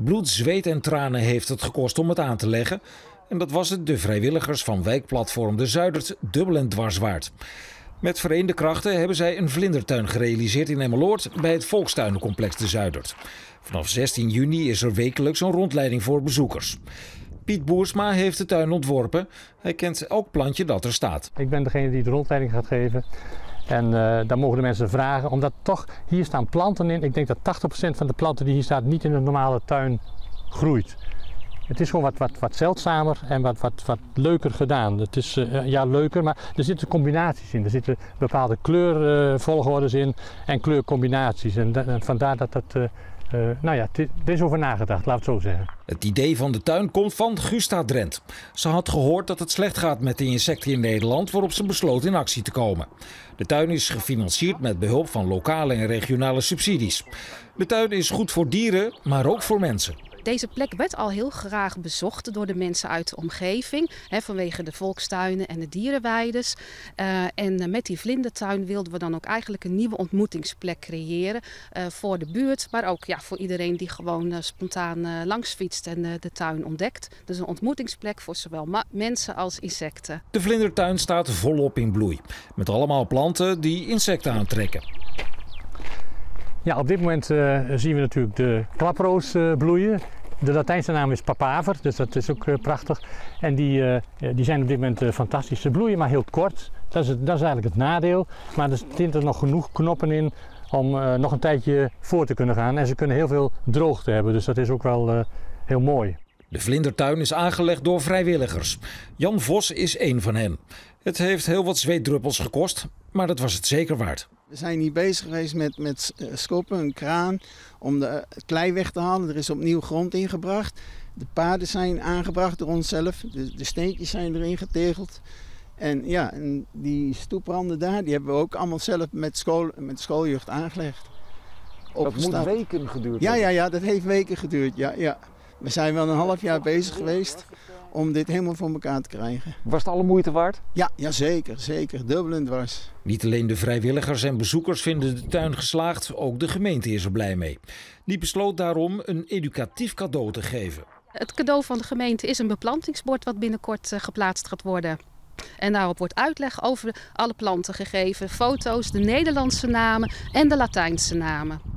Bloed, zweet en tranen heeft het gekost om het aan te leggen. En dat was het de vrijwilligers van wijkplatform De Zuidert dubbel en dwars waard. Met vereende krachten hebben zij een vlindertuin gerealiseerd in Emmeloord bij het volkstuinencomplex De Zuidert. Vanaf 16 juni is er wekelijks een rondleiding voor bezoekers. Piet Boersma heeft de tuin ontworpen. Hij kent elk plantje dat er staat. Ik ben degene die de rondleiding gaat geven. En daar mogen de mensen vragen, omdat toch hier staan planten in. Ik denk dat 80% van de planten die hier staan niet in een normale tuin groeit. Het is gewoon wat zeldzamer en wat leuker gedaan. Het is ja, leuker, maar er zitten combinaties in. Er zitten bepaalde kleurvolgordes in en kleurcombinaties. En vandaar dat dat... nou ja, er is over nagedacht, laat het zo zeggen. Het idee van de tuin komt van Gusta Drenth. Ze had gehoord dat het slecht gaat met de insecten in Nederland, waarop ze besloot in actie te komen. De tuin is gefinancierd met behulp van lokale en regionale subsidies. De tuin is goed voor dieren, maar ook voor mensen. Deze plek werd al heel graag bezocht door de mensen uit de omgeving, hè, vanwege de volkstuinen en de dierenweides. En met die vlindertuin wilden we dan ook eigenlijk een nieuwe ontmoetingsplek creëren voor de buurt, maar ook ja, voor iedereen die gewoon spontaan langs fietst en de tuin ontdekt. Dus een ontmoetingsplek voor zowel mensen als insecten. De vlindertuin staat volop in bloei, met allemaal planten die insecten aantrekken. Ja, op dit moment zien we natuurlijk de klaproos bloeien. De Latijnse naam is papaver, dus dat is ook prachtig. En die zijn op dit moment fantastisch. Ze bloeien maar heel kort, dat is eigenlijk het nadeel. Maar er zitten nog genoeg knoppen in om nog een tijdje voor te kunnen gaan. En ze kunnen heel veel droogte hebben, dus dat is ook wel heel mooi. De vlindertuin is aangelegd door vrijwilligers. Jan Vos is één van hen. Het heeft heel wat zweetdruppels gekost, maar dat was het zeker waard. We zijn hier bezig geweest met schoppen, een kraan, om het klei weg te halen. Er is opnieuw grond ingebracht. De paarden zijn aangebracht door onszelf. De steentjes zijn erin getegeld. En ja, en die stoepranden daar, die hebben we ook allemaal zelf met schooljeugd aangelegd. Dat moet weken geduurd hebben. Ja, dat heeft weken geduurd. Ja. We zijn wel een half jaar bezig geweest om dit helemaal voor elkaar te krijgen. Was het alle moeite waard? Ja, zeker. Dubbel en dwars. Niet alleen de vrijwilligers en bezoekers vinden de tuin geslaagd, ook de gemeente is er blij mee. Die besloot daarom een educatief cadeau te geven. Het cadeau van de gemeente is een beplantingsbord wat binnenkort geplaatst gaat worden. En daarop wordt uitleg over alle planten gegeven, foto's, de Nederlandse namen en de Latijnse namen.